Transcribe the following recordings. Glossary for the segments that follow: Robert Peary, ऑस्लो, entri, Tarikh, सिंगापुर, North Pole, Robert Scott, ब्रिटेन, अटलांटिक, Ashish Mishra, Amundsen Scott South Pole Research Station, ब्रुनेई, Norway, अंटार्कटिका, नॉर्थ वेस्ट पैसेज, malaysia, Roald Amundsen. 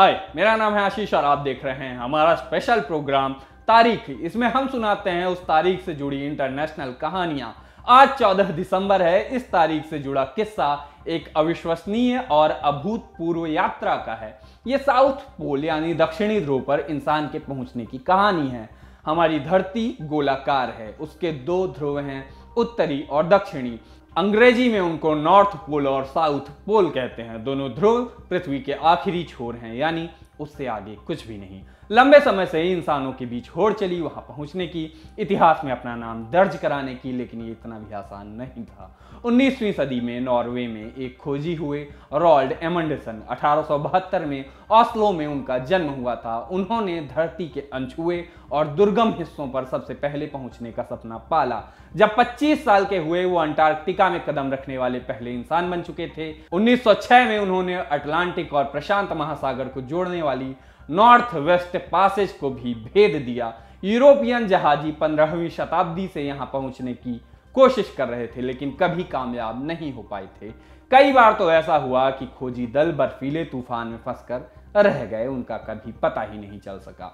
हाय, मेरा नाम है आशीष और आप देख रहे हैं हमारा स्पेशल प्रोग्राम तारीख। इसमें हम सुनाते हैं उस तारीख से जुड़ी इंटरनेशनल कहानियां। आज 14 दिसंबर है। इस तारीख से जुड़ा किस्सा एक अविश्वसनीय और अभूतपूर्व यात्रा का है। ये साउथ पोल यानी दक्षिणी ध्रुव पर इंसान के पहुंचने की कहानी है। हमारी धरती गोलाकार है, उसके दो ध्रुव हैं, उत्तरी और दक्षिणी। अंग्रेजी में उनको नॉर्थ पोल और साउथ पोल कहते हैं। दोनों ध्रुव पृथ्वी के आखिरी छोर हैं, यानी उससे आगे कुछ भी नहीं। लंबे समय से ही इंसानों के बीच होड़ चली वहां पहुंचने की, इतिहास में अपना नाम दर्ज कराने की, लेकिन ये इतना भी आसान नहीं था। 19वीं सदी में नॉर्वे में एक खोजी हुए रॉल्ड एमंडसन। 1872 में ऑस्लो में उनका जन्म हुआ था। उन्होंने धरती के अनछुए और दुर्गम हिस्सों पर सबसे पहले पहुंचने का सपना पाला। जब 25 साल के हुए वो अंटार्कटिका में कदम रखने वाले पहले इंसान बन चुके थे। 1906 में उन्होंने अटलांटिक और प्रशांत महासागर को जोड़ने वाली नॉर्थ वेस्ट पैसेज को भी भेद दिया। यूरोपियन जहाजी 15वीं शताब्दी से यहाँ पहुंचने की कोशिश कर रहे थे, लेकिन कभी कामयाब नहीं हो पाए थे। कई बार तो ऐसा हुआ कि खोजी दल बर्फीले तूफान में फंसकर रह गए, उनका कभी पता ही नहीं चल सका।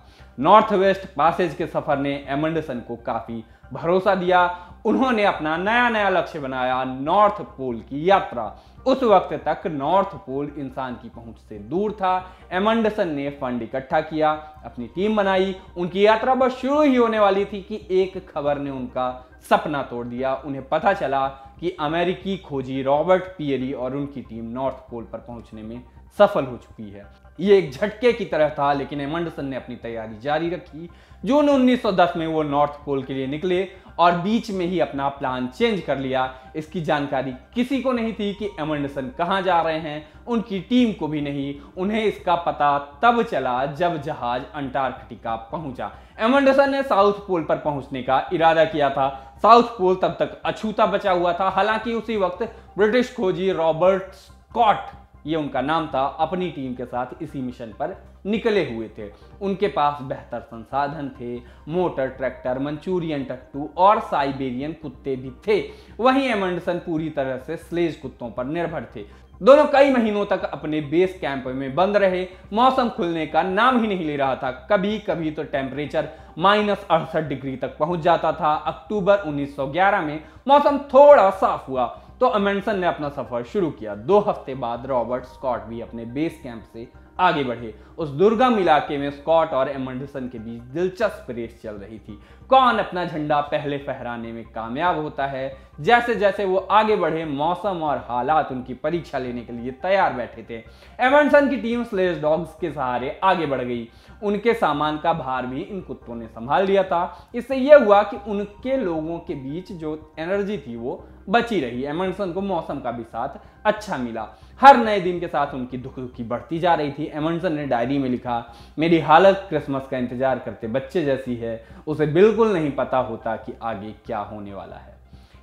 नॉर्थ वेस्ट पैसेज के सफर ने एमंडसन को काफी भरोसा दिया। उन्होंने अपना नया लक्ष्य बनाया, नॉर्थ पोल की यात्रा। उस वक्त तक नॉर्थ पोल इंसान की पहुंच से दूर था। एमंडसन ने फंड इकट्ठा किया, अपनी टीम बनाई। उनकी यात्रा बस शुरू ही होने वाली थी कि एक खबर ने उनका सपना तोड़ दिया। उन्हें पता चला कि अमेरिकी खोजी रॉबर्ट पियरी और उनकी टीम नॉर्थ पोल पर पहुंचने में सफल हो चुकी है। ये एक झटके की तरह था, लेकिन एमंडसन ने अपनी तैयारी जारी रखी। जून 1910 में वो नॉर्थ पोल के लिए निकले और बीच में ही अपना प्लान चेंज कर लिया। इसकी जानकारी किसी को नहीं थी कि एमंडसन कहाँ जा रहे हैं, उनकी टीम को भी नहीं। उन्हें इसका पता तब चला जब जहाज अंटार्कटिका पहुंचा। एमंडसन ने साउथ पोल पर पहुंचने का इरादा किया था। साउथ पोल तब तक अछूता बचा हुआ था। हालांकि उसी वक्त ब्रिटिश खोजी रॉबर्ट स्कॉट, ये उनका नाम था, अपनी टीम के साथ इसी मिशन पर निकले हुए थे। उनके पास बेहतर संसाधन थे, मोटर ट्रैक्टर, मंचूरियन टट्टू और साइबेरियन कुत्ते भी थे। वहीं एमंडसन पूरी तरह से स्लेज कुत्तों पर निर्भर थे। दोनों कई महीनों तक अपने बेस कैंप में बंद रहे। मौसम खुलने का नाम ही नहीं ले रहा था। कभी कभी तो टेम्परेचर -68 डिग्री तक पहुंच जाता था। अक्टूबर 1911 में मौसम थोड़ा साफ हुआ तो एमंडसन ने अपना सफर शुरू किया। 2 हफ्ते बाद रॉबर्ट स्कॉट भी अपने बेस कैंप से आगे बढ़े। उस दुर्गम इलाके में स्कॉट और एमंडसन के बीच दिलचस्प रेस चल रही थी, कौन अपना झंडा पहले फहराने में कामयाब होता है। जैसे जैसे वो आगे बढ़े, मौसम और हालात उनकी परीक्षा लेने के लिए तैयार बैठे थे। एमंडसन की टीम स्लेज डॉग्स के सहारे आगे बढ़ गई। उनके सामान का भार भी इन कुत्तों ने संभाल लिया था। इससे यह हुआ कि उनके लोगों के बीच जो एनर्जी थी वो बची रही। एमंडसन को मौसम का भी साथ अच्छा मिला। हर नए दिन के साथ उनकी दुखी बढ़ती जा रही थी। एमंडसन ने डायरी में लिखा, मेरी हालत क्रिसमस का इंतजार करते बच्चे जैसी है, उसे बिल्कुल नहीं पता होता कि आगे क्या होने वाला है।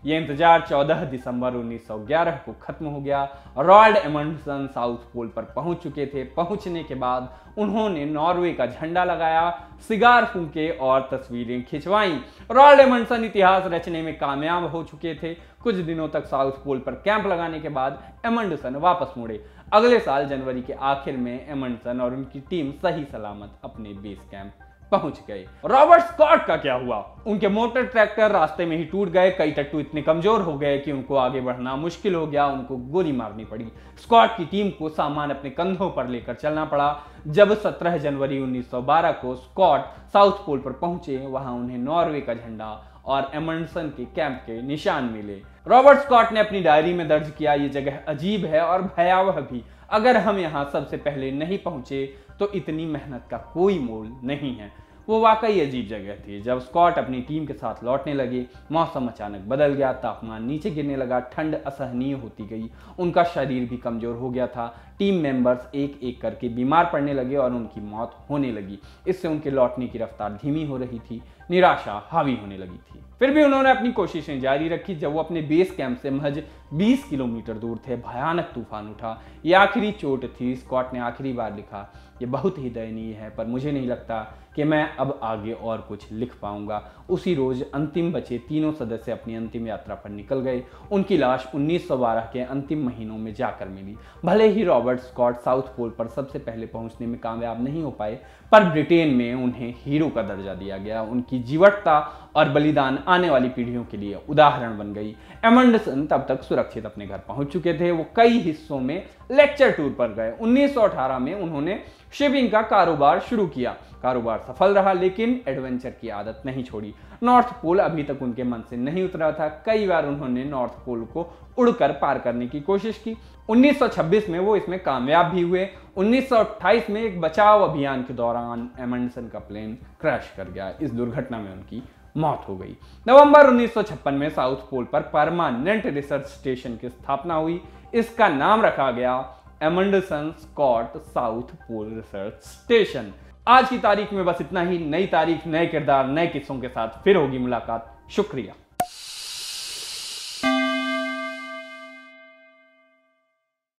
यह इंतजार 14 दिसंबर 1911 को खत्म हो गया। रॉल्ड एमंडसन साउथ पोल पर पहुंच चुके थे। पहुंचने के बाद उन्होंने नॉर्वे का झंडा लगाया, सिगार फूंके और तस्वीरें खिंचवाईं। रॉल्ड एमंडसन इतिहास रचने में कामयाब हो चुके थे। कुछ दिनों तक साउथ पोल पर कैंप लगाने के बाद एमंडसन वापस मुड़े। अगले साल जनवरी के आखिर में एमंडसन और उनकी टीम सही सलामत अपने बेस कैंप पहुंच गए। रॉबर्ट स्कॉट का क्या हुआ? उनके मोटर ट्रैक्टर रास्ते में ही टूट गए। कई टट्टू इतने कमजोर हो गए कि उनको आगे बढ़ना मुश्किल हो गया। उनको गोली मारनी पड़ी। स्कॉट की टीम को सामान अपने कंधों पर लेकर चलना पड़ा। जब 17 जनवरी 1912 को स्कॉट साउथ पोल पर पहुंचे, वहां उन्हें नॉर्वे का झंडा और एमंडसन के कैंप के निशान मिले। रॉबर्ट स्कॉट ने अपनी डायरी में दर्ज किया, ये जगह अजीब है और भयावह भी। अगर हम यहाँ सबसे पहले नहीं पहुंचे तो इतनी मेहनत का कोई मोल नहीं है। वो वाकई अजीब जगह थी। जब स्कॉट अपनी टीम के साथ लौटने लगे, मौसम अचानक बदल गया। तापमान नीचे गिरने लगा, ठंड असहनीय होती गई। उनका शरीर भी कमजोर हो गया था। टीम मेंबर्स एक एक करके बीमार पड़ने लगे और उनकी मौत होने लगी। इससे उनके लौटने की रफ्तार धीमी हो रही थी। निराशा हावी होने लगी थी। फिर भी उन्होंने अपनी कोशिशें जारी रखी। जब वो अपने बेस कैंप से महज 20 किलोमीटर दूर थे, भयानक तूफान उठा। ये आखिरी चोट थी। स्कॉट ने आखिरी बार लिखा, ये बहुत ही दयनीय है, पर मुझे नहीं लगता कि मैं अब आगे और कुछ लिख पाऊंगा। उसी रोज अंतिम बचे तीनों सदस्य अपनी अंतिम यात्रा पर निकल गए। उनकी लाश 1912 के अंतिम महीनों में जाकर मिली। भले ही रॉबर्ट स्कॉट साउथ पोल पर सबसे पहले पहुंचने में कामयाब नहीं हो पाए, पर ब्रिटेन में उन्हें हीरो का दर्जा दिया गया। उनकी जीवटता और बलिदान आने वाली पीढ़ियों के लिए उदाहरण बन गई। एमंडसन तब तक सुरक्षित अपने घर पहुंच चुके थे। वो कई हिस्सों में लेक्चर टूर पर गए। 1918 में उन्होंने शिपिंग का कारोबार शुरू किया। कारोबार सफल रहा, लेकिन एडवेंचर की आदत नहीं छोड़ी। नॉर्थ पोल अभी तक उनके मन से नहीं उतरा था। कई बार उन्होंने नॉर्थ पोल को उड़कर पार करने की कोशिश की। 1926 में वो इसमें कामयाब भी हुए। 1928 में एक बचाव अभियान के दौरान एमंडसन का प्लेन क्रैश कर गया। इस दुर्घटना में उनकी मौत हो गई। नवंबर 1956 में साउथ पोल पर परमानेंट रिसर्च स्टेशन की स्थापना हुई। इसका नाम रखा गया Amundsen Scott South Pole research station. आज की तारीख में बस इतना ही। नई तारीख, नए किरदार, नए किस्सों के साथ फिर होगी मुलाकात। शुक्रिया।